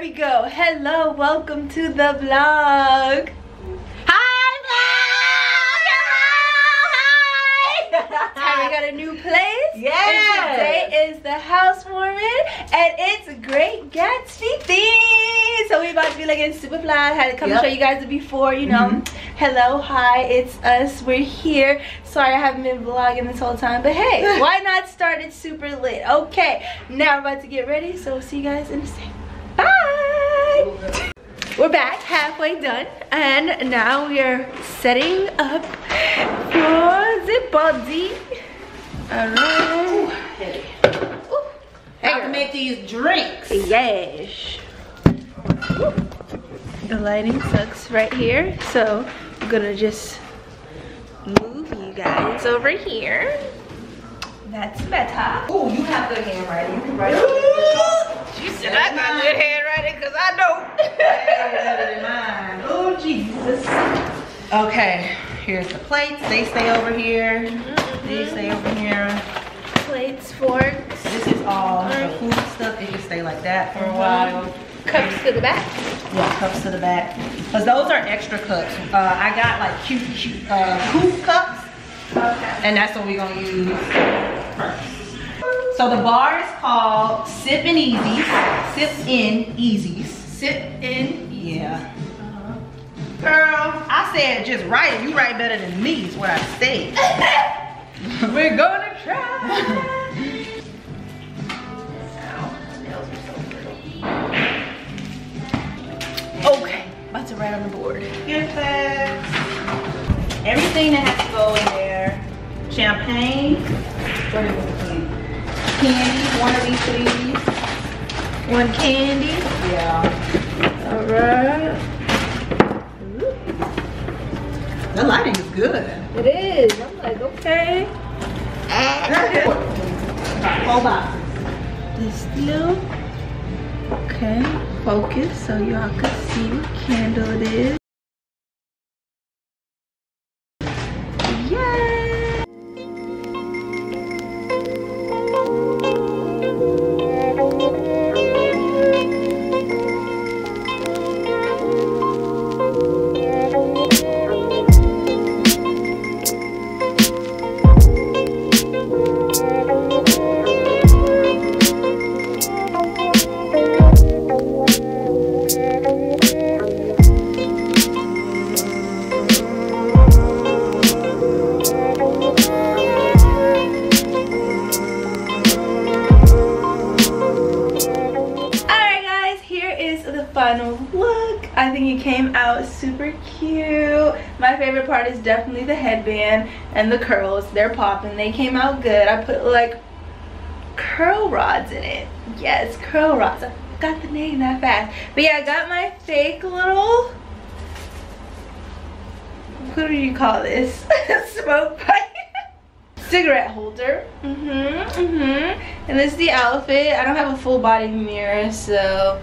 There we go. Hello, welcome to the vlog. Hi. We got a new place. Yeah. Today is the housewarming, and it's Great Gatsby theme. So we about to be looking super fly. I had to come show you guys the before, you know. Hello, hi, it's us. We're here. Sorry I haven't been vlogging this whole time, but hey, why not start it super lit? Okay. Now we're about to get ready. So we'll see you guys in a second. Bye. We're back, halfway done, and now we are setting up for the body. Alright. Hey. How to make these drinks. Yes. Ooh. The lighting sucks right here, so I'm gonna just move you guys over here. That's better. Oh, you have good handwriting. You can write it. She said I got good handwriting because I don't. Mine. Oh, Jesus. Okay, here's the plates. They stay over here. They stay over here. Plates, forks. This is all the food stuff. It can stay like that for a while. Cups to the back. Yeah, cups to the back. Because those are extra cups. I got like cute cups. Okay. And that's what we're going to use first. So the bar is called Sip and Easy. Sip in Easy. Sip in Easy. Yeah. Girl, I said just write it. You write better than me is what I said. We're going to try. Okay, about to write on the board. Here it is. Everything that has to go in there. Champagne. What is it? Candy. One of each of these. One candy. Yeah. All right. The lighting is good. It is. I'm like, okay. Whole box. This deal. Okay. Focus so y'all can see what candle it is. I think it came out super cute. My favorite part is definitely the headband and the curls. They're popping. They came out good. I put like curl rods in it. Yes, curl rods. I got the name that fast. But yeah, I got my fake little, what do you call this? Smoke pipe. Cigarette holder. And this is the outfit. I don't have a full body mirror, so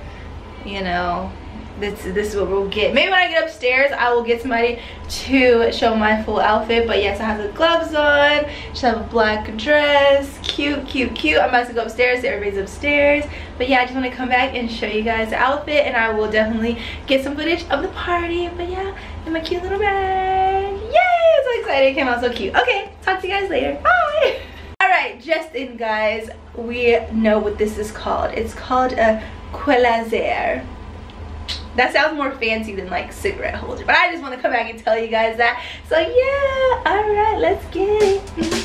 you know. This is what we'll get. Maybe when I get upstairs, I will get somebody to show my full outfit. But yes, I have the gloves on. Should have a black dress. Cute, cute, cute. I'm about to go upstairs. So everybody's upstairs. But yeah, I just want to come back and show you guys the outfit. And I will definitely get some footage of the party. But yeah, in my cute little bag. Yay! I'm so excited. It came out so cute. Okay, talk to you guys later. Bye! Alright, just in, guys. We know what this is called. It's called a Quelazer. That sounds more fancy than like cigarette holder, but I just want to come back and tell you guys that. So yeah, all right, let's get it.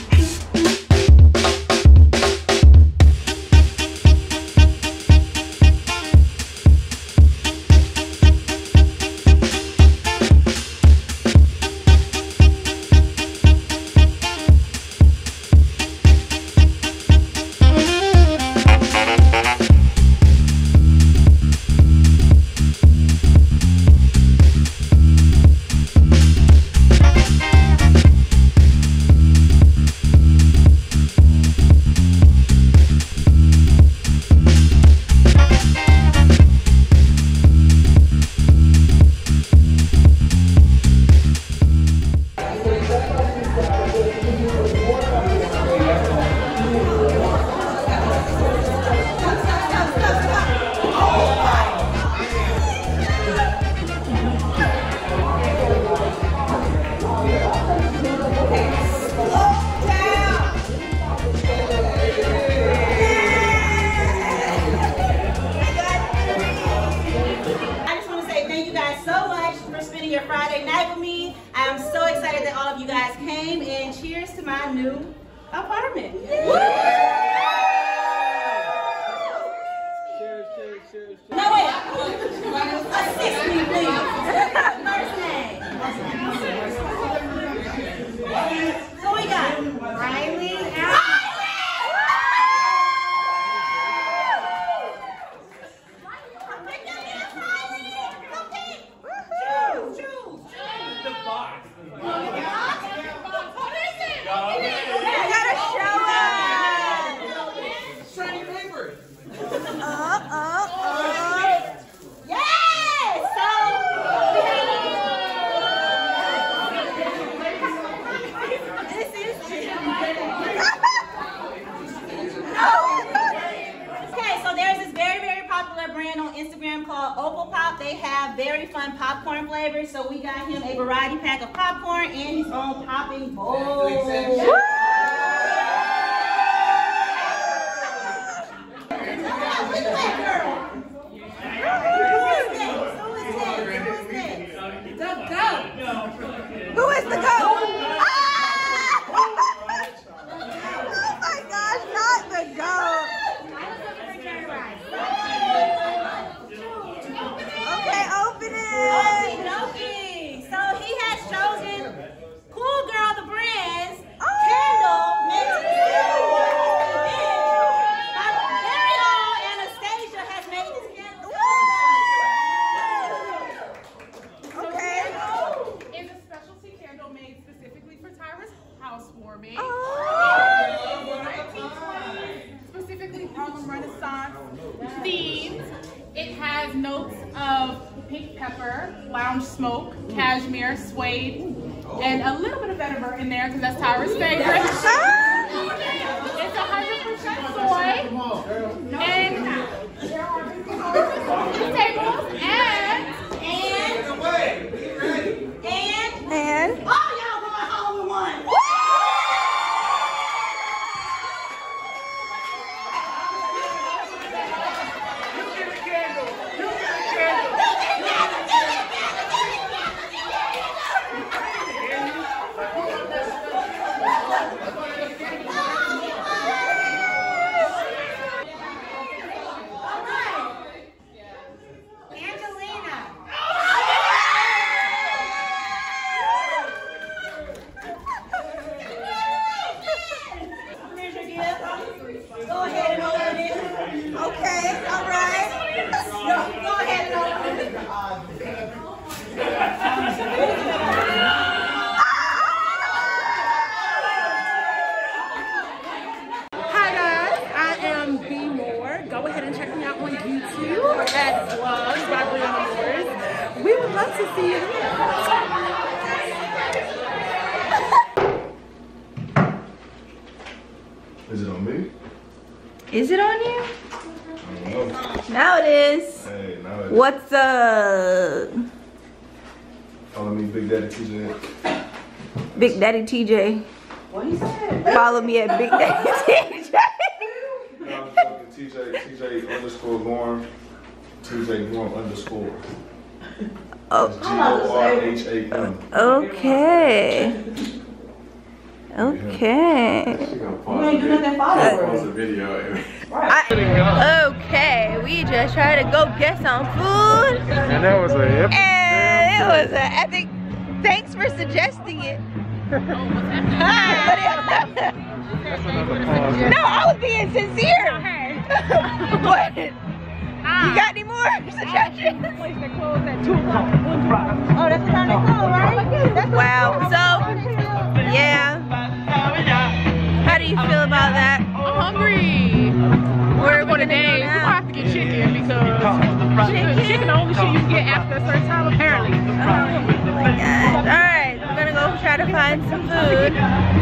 name and cheers to my new apartment. Yeah. Woo! Cheers, cheers, cheers, cheers. No, wait. Assist me, please. First name. So we got Riley. So we got him a variety pack of popcorn and his own popping bowl. Who is this? The goat. Who is the goat? What's up? Follow me, Big Daddy TJ. Big Daddy TJ. What he said? Follow me at Big Daddy TJ. TJ_Gorm. TJ_Gorm. GORHAM. Okay. Okay. She gonna pause the video. Okay, we just tried to go get some food. And that was an epic. Thanks for suggesting it. No, I was being sincere. What? You got any more suggestions? Oh, that's how they close, right? Wow. So, yeah. How do you feel about that? I'm hungry. We're going to go have to get chicken because chicken the only shit you can get after a certain time apparently. Oh my God. All right, we're gonna go try to find some food.